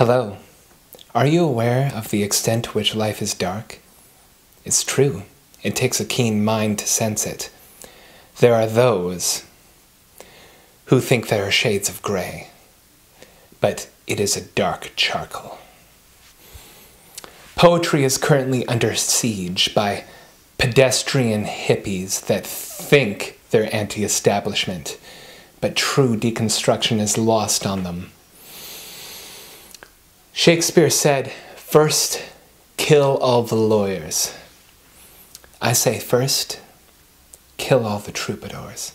Hello. Are you aware of the extent to which life is dark? It's true. It takes a keen mind to sense it. There are those who think there are shades of gray, but it is a dark charcoal. Poetry is currently under siege by pedestrian hippies that think they're anti-establishment, but true deconstruction is lost on them. Shakespeare said, "First, kill all the lawyers." I say first, kill all the troubadours.